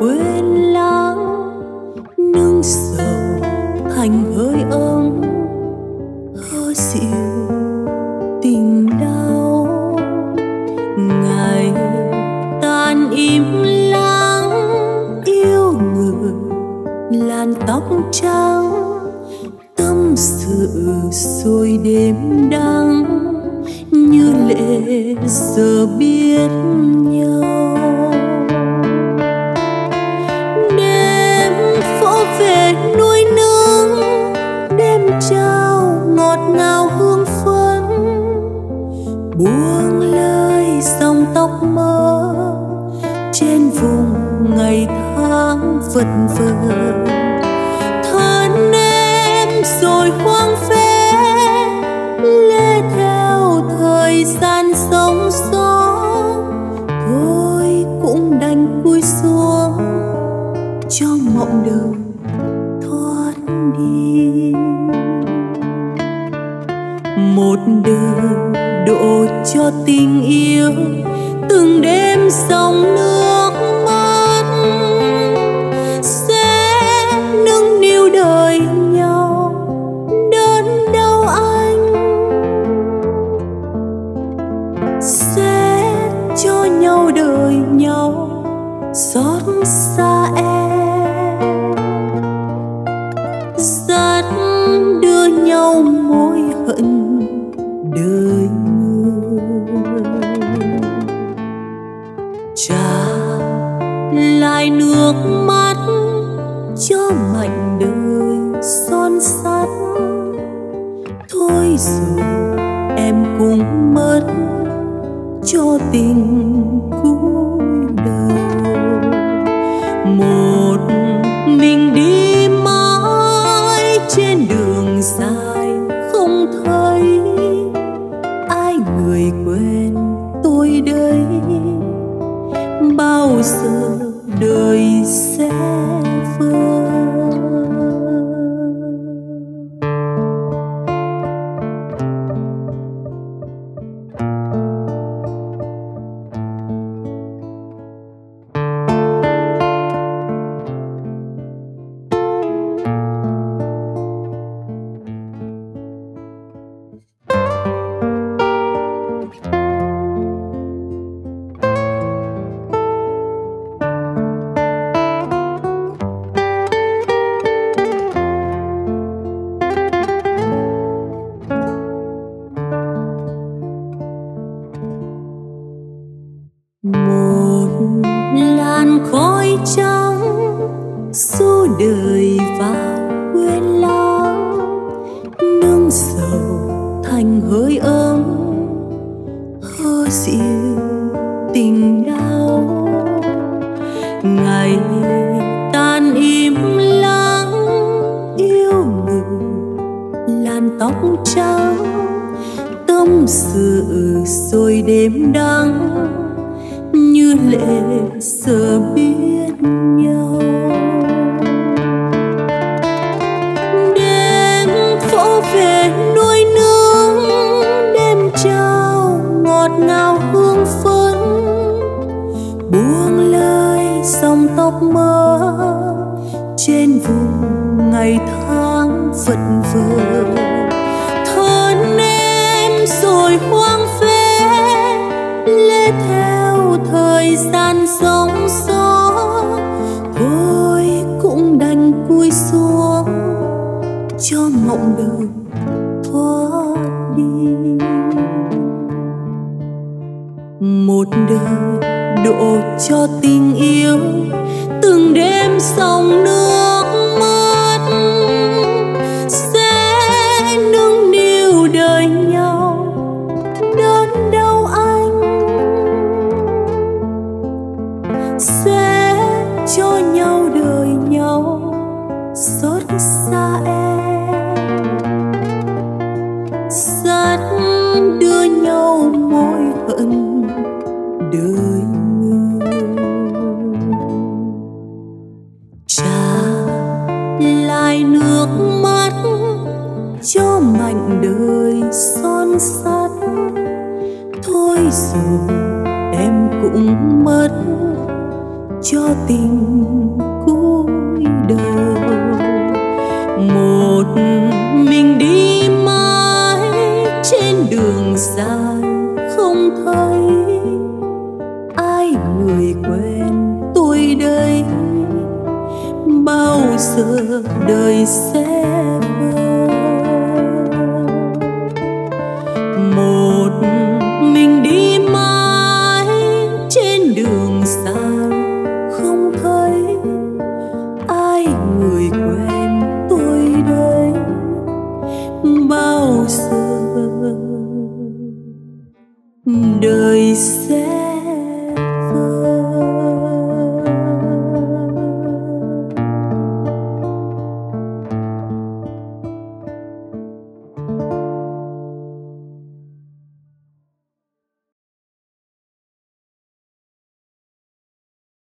quên lãng nương sầu thành hơi ấm khó dịu tình đau ngày tan im lặng yêu người làn tóc trắng tâm sự rồi đêm đắng như lệ giờ biết nhau đêm vỗ về nuôi nấng đêm trao ngọt ngào hương phấn buông lơi dòng tóc mơ trên vùng ngày tháng vật vờ thân em rồi hoang phế lê theo thời gian sóng gió thôi cũng đành cúi xuống cho mộng đầu thoát đi một đời độ cho tình yêu từng đêm dòng nước mắt sẽ nâng niu đời nhau đớn đau anh sẽ cho nhau đời nhau xót xa em dắt đưa nhau mối hận đời trả lại nước mắt cho mảnh đời son sắt thôi rồi em cũng mất cho tình cuối đời một mình đi mãi trên đường dài không thấy ai người quên tôi đây bao giờ đời sẽ vơi. cho tình cuối đời. Một mình đi mãi trên đường dài không thấy ai người quen tôi đây, bao giờ đời sẽ vơi. Một mình đi mãi trên đường xa không thấy ai người quen tôi đây, bao giờ đời sẽ